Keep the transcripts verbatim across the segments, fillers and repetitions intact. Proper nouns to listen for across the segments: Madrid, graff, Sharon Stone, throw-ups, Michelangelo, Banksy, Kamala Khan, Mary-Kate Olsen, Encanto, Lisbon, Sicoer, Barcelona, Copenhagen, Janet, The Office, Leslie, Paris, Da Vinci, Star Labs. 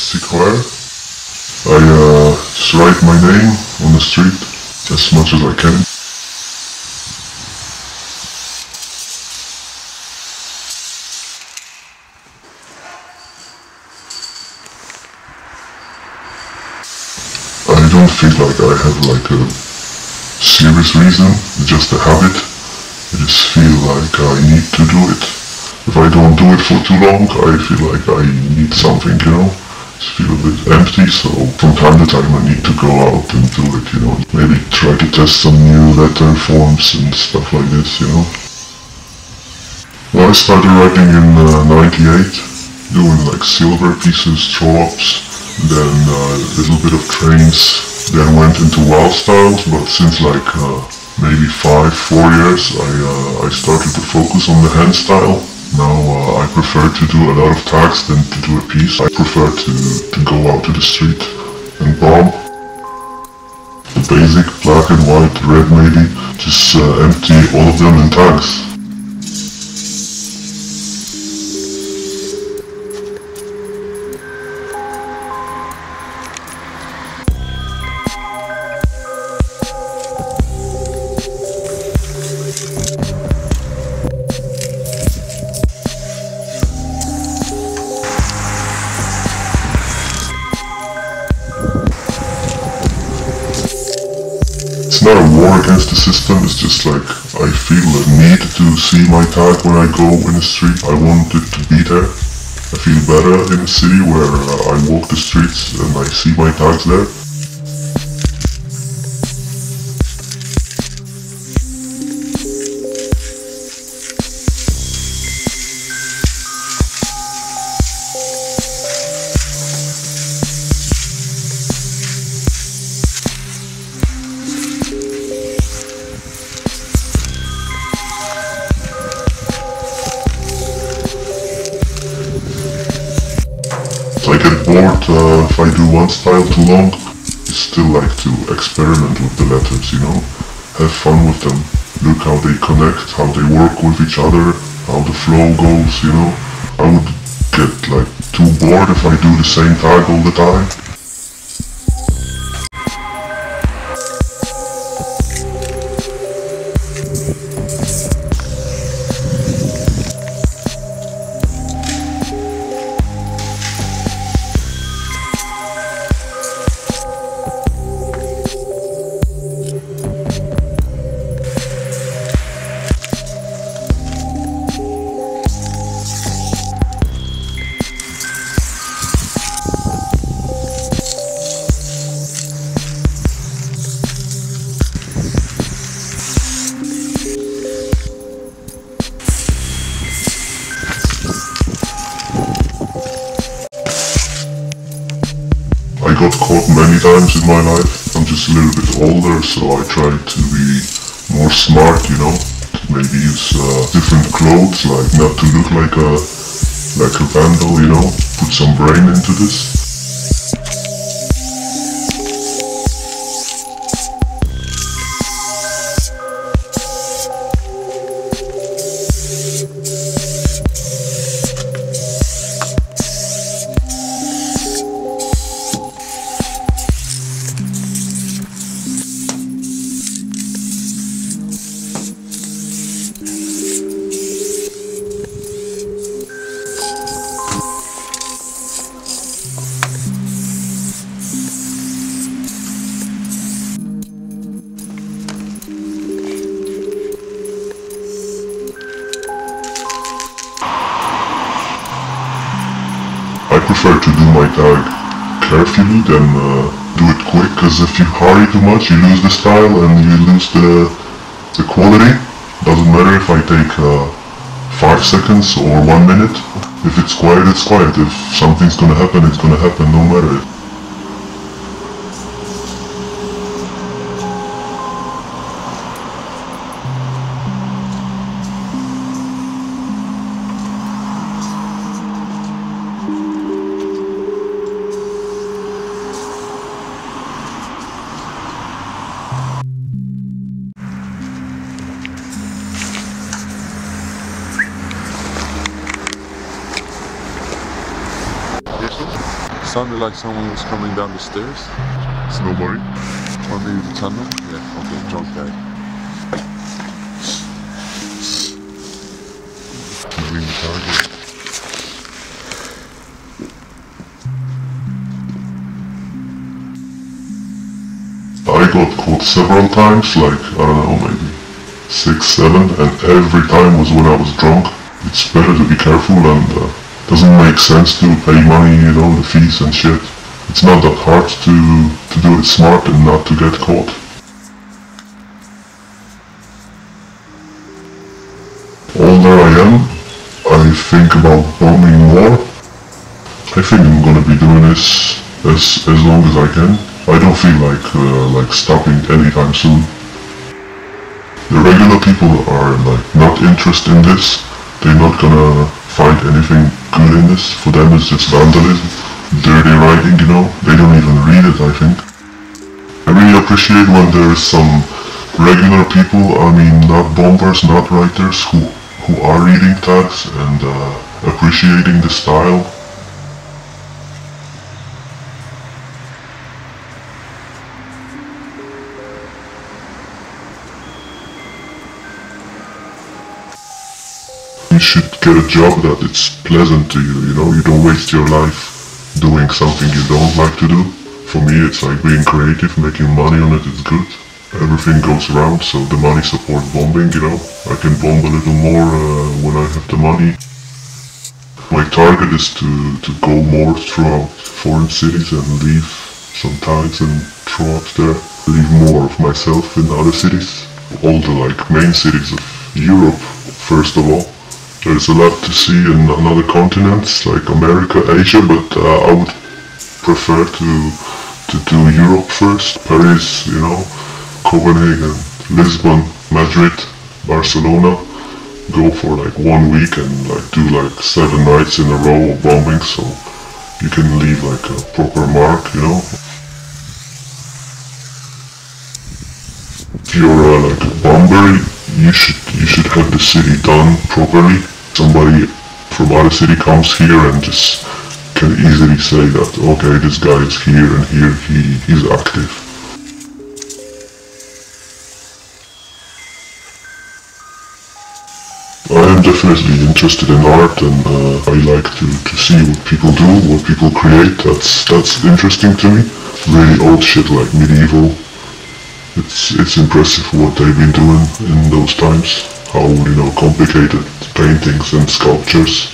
Sicoer. I uh, just write my name on the street as much as I can. I don't feel like I have like a serious reason, just a habit. I just feel like I need to do it. If I don't do it for too long, I feel like I need something, you know. I just feel a bit empty, so from time to time I need to go out and do it, you know. Maybe try to test some new letter forms and stuff like this, you know. Well, I started writing in uh, ninety-eight, doing like silver pieces, draw-ups. Then a uh, little bit of trains, then went into wild styles, but since like uh, maybe five, four years I, uh, I started to focus on the hand style. Now uh, I prefer to do a lot of tags than to do a piece. I prefer to, to go out to the street and bomb. The basic black and white, red maybe, just uh, empty all of them in tags. It's not a war against the system, it's just like I feel a need to see my tag when I go in the street. I want it to be there. I feel better in a city where uh, I walk the streets and I see my tags there. I get bored uh, if I do one style too long. I still like to experiment with the letters, you know, have fun with them, look how they connect, how they work with each other, how the flow goes, you know. I would get like too bored if I do the same tag all the time. I got caught many times in my life. I'm just a little bit older, so I try to be more smart, you know. Maybe use uh, different clothes, like not to look like a like a vandal, you know. Put some brain into this. I prefer to do my tag carefully than uh, do it quick, because if you hurry too much you lose the style and you lose the, the quality. Doesn't matter if I take uh, five seconds or one minute. If it's quiet, it's quiet. If something's gonna happen, it's gonna happen, no matter. sounded like someone was coming down the stairs. It's nobody. Or maybe the tunnel? Yeah, okay, drunk guy. I mean, the target. I got caught several times, like, I don't know, maybe six, seven, and every time was when I was drunk. It's better to be careful, and uh, doesn't make sense to pay money, you know, the fees and shit. It's not that hard to, to do it smart and not to get caught. Older I am, I think about bombing more. I think I'm gonna be doing this as, as long as I can. I don't feel like, uh, like stopping anytime soon. The regular people are like not interested in this. They're not gonna find anything good in this. For them it's just vandalism, dirty writing, you know. They don't even read it, I think. I really appreciate when there's some regular people, I mean not bombers, not writers, who, who are reading tags and uh, appreciating the style. You should get a job that it's pleasant to you, you know, you don't waste your life doing something you don't like to do. For me it's like being creative, making money on it is good. Everything goes around, so the money supports bombing, you know. I can bomb a little more uh, when I have the money. My target is to, to go more throughout foreign cities and leave some tags and throw up there. Leave more of myself in other cities. All the like main cities of Europe, first of all. There's a lot to see in other continents, like America, Asia, but uh, I would prefer to, to do Europe first. Paris, you know, Copenhagen, Lisbon, Madrid, Barcelona. Go for like one week and like do like seven nights in a row of bombing, so you can leave like a proper mark, you know. If you're uh, like a bomber, you should, you should have the city done properly. Somebody from other city comes here and just can easily say that, okay, this guy is here and here he is active. I am definitely interested in art and uh, I like to, to see what people do, what people create. That's, that's interesting to me. Really old shit like medieval. It's, it's impressive what they've been doing in those times, how, you know, complicated paintings and sculptures.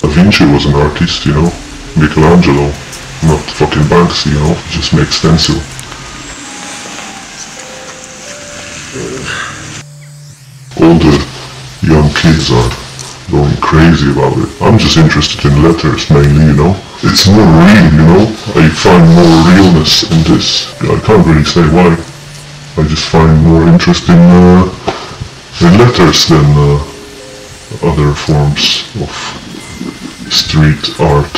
Da Vinci was an artist, you know, Michelangelo, not fucking Banksy, you know, just make stencil. All the young kids are going crazy about it. I'm just interested in letters mainly, you know. It's more real, you know, I find more realness in this. I can't really say why. I just find more interest in, uh, in letters than uh, other forms of street art.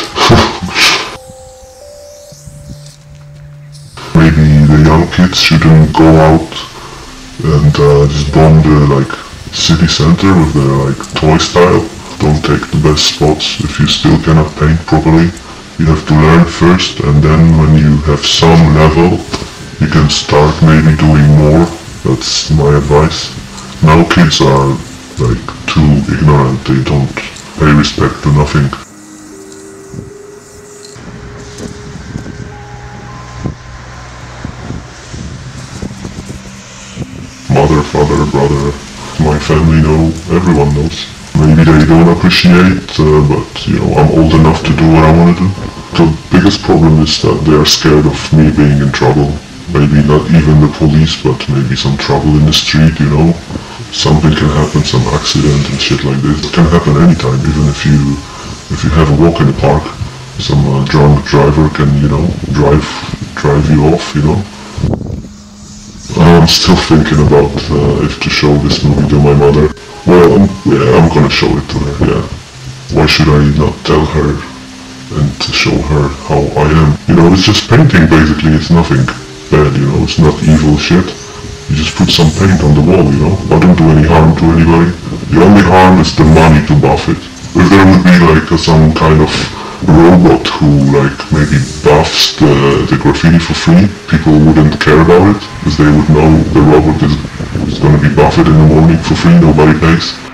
Maybe the young kids shouldn't go out and uh, just bomb the like city center with their like toy style. Don't take the best spots if you still cannot paint properly. You have to learn first, and then when you have some level, you can start maybe doing more. That's my advice. Now kids are like too ignorant, they don't pay respect to nothing. Mother, father, brother, my family know, everyone knows. Maybe they don't appreciate, uh, but you know, I'm old enough to do what I want to do. The biggest problem is that they are scared of me being in trouble. Maybe not even the police, but maybe some trouble in the street, you know. Something can happen, some accident and shit like this. It can happen anytime, even if you if you have a walk in the park. Some uh, drunk driver can, you know, drive drive you off, you know. I'm still thinking about uh, if to show this movie to my mother. Well, I'm, yeah, I'm gonna show it to her, yeah. Why should I not tell her and to show her how I am? You know, it's just painting basically, it's nothing bad, you know, it's not evil shit. You just put some paint on the wall, you know. I don't do any harm to anybody. The only harm is the money to buff it. If there would be like a, some kind of robot who like maybe buffs the, the graffiti for free, people wouldn't care about it because they would know the robot is, is going to be buffed in the morning for free, nobody pays.